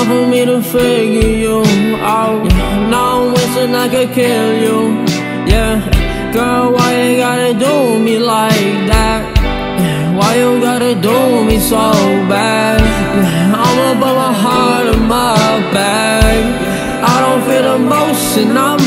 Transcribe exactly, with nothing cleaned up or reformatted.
time for me to figure you out. Yeah. Now I'm wishing I could kill you. Yeah, girl, why you gotta do me like that? Yeah. Why you gotta do me so bad? Yeah. I'ma put my heart in my bag. I don't feel emotion. I'm